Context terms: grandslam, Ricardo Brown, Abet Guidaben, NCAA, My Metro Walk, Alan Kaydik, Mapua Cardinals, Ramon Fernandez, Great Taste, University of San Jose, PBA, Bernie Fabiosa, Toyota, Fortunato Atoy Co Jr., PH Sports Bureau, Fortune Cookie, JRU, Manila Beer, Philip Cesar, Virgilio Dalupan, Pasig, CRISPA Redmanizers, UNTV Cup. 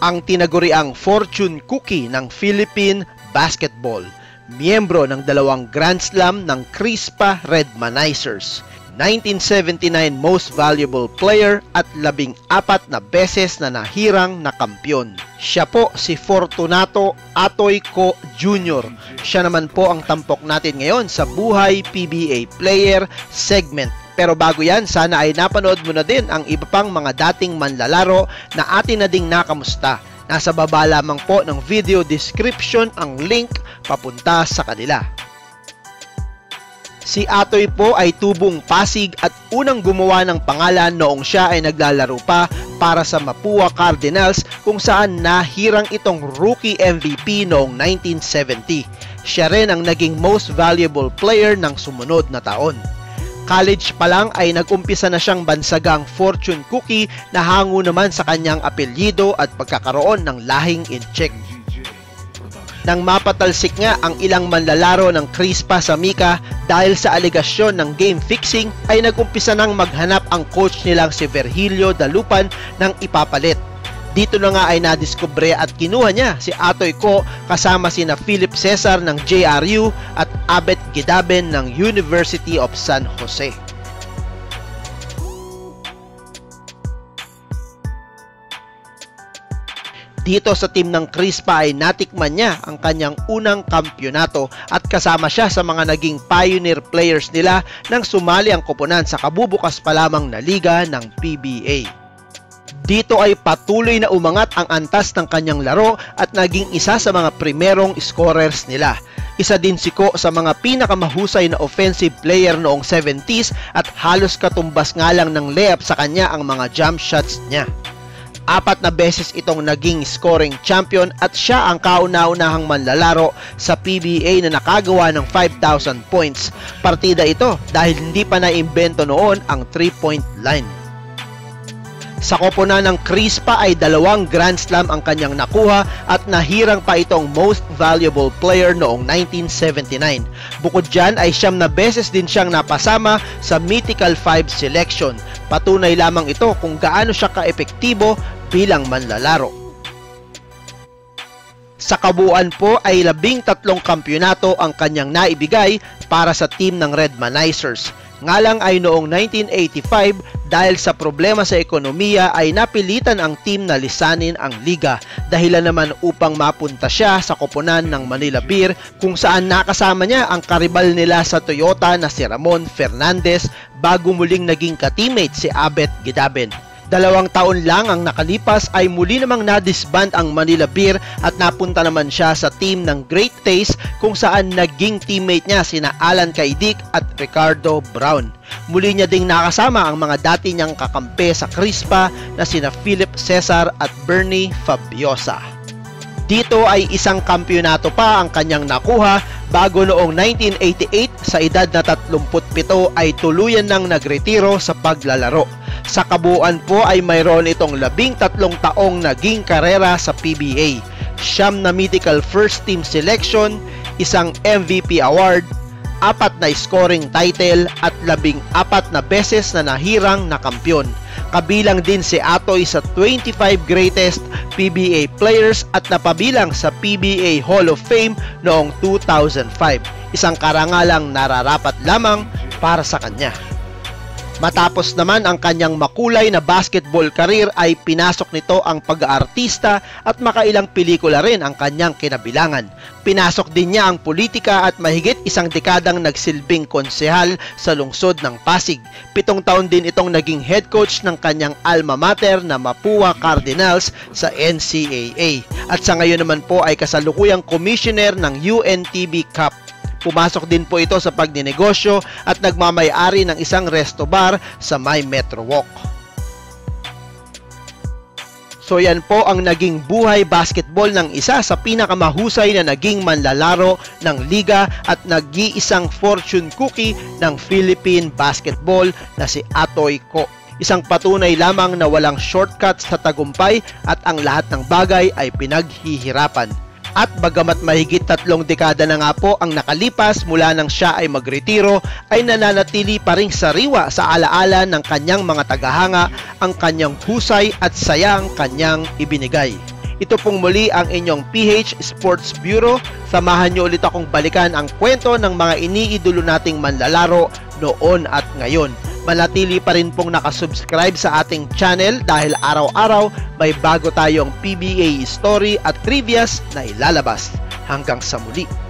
ang tinaguriang fortune cookie ng Philippine basketball, miyembro ng dalawang Grand Slam ng CRISPA Redmanizers, 1979 Most Valuable Player at 14 na beses na nahirang na kampiyon. Siya po si Fortunato Atoy Co Jr. Siya naman po ang tampok natin ngayon sa Buhay PBA Player segment. Pero bago yan, sana ay napanood mo na din ang iba pang mga dating manlalaro na atin na ding nakamusta. Nasa baba lamang po ng video description ang link papunta sa kanila. Si Atoy po ay tubong Pasig at unang gumawa ng pangalan noong siya ay naglalaro pa para sa Mapua Cardinals, kung saan nahirang itong rookie MVP noong 1970. Siya rin ang naging most valuable player ng sumunod na taon. College pa lang ay nagumpisa na siyang bansagang fortune cookie na hango naman sa kanyang apelyido at pagkakaroon ng lahing in-check. Nang mapatalsik nga ang ilang manlalaro ng CRISPA sa Mika dahil sa alegasyon ng game fixing, ay nagumpisa nang maghanap ang coach nilang si Virgilio Dalupan ng ipapalit. Dito na nga ay nadiskubre at kinuha niya si Atoy Co kasama sina Philip Cesar ng JRU at Abet Guidaben ng University of San Jose. Dito sa team ng CRISPA ay natikman niya ang kanyang unang kampyonato at kasama siya sa mga naging pioneer players nila nang sumali ang koponan sa kabubukas pa lamang na liga ng PBA. Dito ay patuloy na umangat ang antas ng kanyang laro at naging isa sa mga primerong scorers nila. Isa din si Co sa mga pinakamahusay na offensive player noong 70s at halos katumbas nga lang ng layup sa kanya ang mga jump shots niya. 4 na beses itong naging scoring champion at siya ang kauna-unahang manlalaro sa PBA na nakagawa ng 5,000 points. Partida ito dahil hindi pa naimbento noon ang 3-point line. Sa koponan ng CRISPA ay 2 Grand Slam ang kanyang nakuha at nahirang pa itong Most Valuable Player noong 1979. Bukod dyan ay 9 na beses din siyang napasama sa Mythical 5 selection. Patunay lamang ito kung gaano siya kaepektibo bilang manlalaro. Sa kabuuan po ay 13 kampyonato ang kanyang naibigay para sa team ng Redmanizers. Nga lang ay noong 1985 dahil sa problema sa ekonomiya ay napilitan ang team na lisanin ang liga, dahilan naman upang mapunta siya sa koponan ng Manila Beer kung saan nakasama niya ang karibal nila sa Toyota na si Ramon Fernandez bago muling naging ka-teammate si Abet Guidaben. 2 taon lang ang nakalipas ay muli namang na-disband ang Manila Beer at napunta naman siya sa team ng Great Taste kung saan naging teammate niya sina Alan Kaydik at Ricardo Brown. Muli niya ding nakasama ang mga dati niyang kakampi sa CRISPA na sina Philip Cesar at Bernie Fabiosa. Dito ay 1 kampyonato pa ang kanyang nakuha bago noong 1988 sa edad na 37 ay tuluyan nang nagretiro sa paglalaro. Sa kabuuan po ay mayroon itong 13 taong naging karera sa PBA, 7 na mythical first team selection, 1 MVP award, 4 na scoring title at 14 na beses na nahirang na kampiyon. Kabilang din si Atoy sa 25 greatest PBA players at napabilang sa PBA Hall of Fame noong 2005. Isang karangalang nararapat lamang para sa kanya. Matapos naman ang kanyang makulay na basketball career ay pinasok nito ang pag-aartista at makailang pelikula rin ang kanyang kinabilangan. Pinasok din niya ang politika at mahigit 1 dekadang nagsilbing konsehal sa lungsod ng Pasig. 7 taon din itong naging head coach ng kanyang alma mater na Mapua Cardinals sa NCAA. At sa ngayon naman po ay kasalukuyang commissioner ng UNTV Cup. Pumasok din po ito sa pagninegosyo at nagmamay-ari ng isang resto bar sa My Metro Walk. So yan po ang naging buhay basketball ng isa sa pinakamahusay na naging manlalaro ng liga at nag-iisang fortune cookie ng Philippine basketball na si Atoy Co. Isang patunay lamang na walang shortcuts sa tagumpay at ang lahat ng bagay ay pinaghihirapan. At bagamat mahigit 3 dekada na nga po ang nakalipas mula nang siya ay magretiro, ay nananatili pa ring sariwa sa alaala ng kanyang mga tagahanga ang kanyang husay at sayang kanyang ibinigay. Ito pong muli ang inyong PH Sports Bureau. Samahan nyo ulit akong balikan ang kwento ng mga iniidulo nating manlalaro noon at ngayon. Manatili pa rin pong nakasubscribe sa ating channel dahil araw-araw may bago tayong PBA story at trivias na ilalabas. Hanggang sa muli!